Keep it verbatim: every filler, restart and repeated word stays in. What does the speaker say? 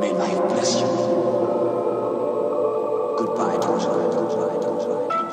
May life bless you. Goodbye, Torchlight. Goodbye, Torchlight.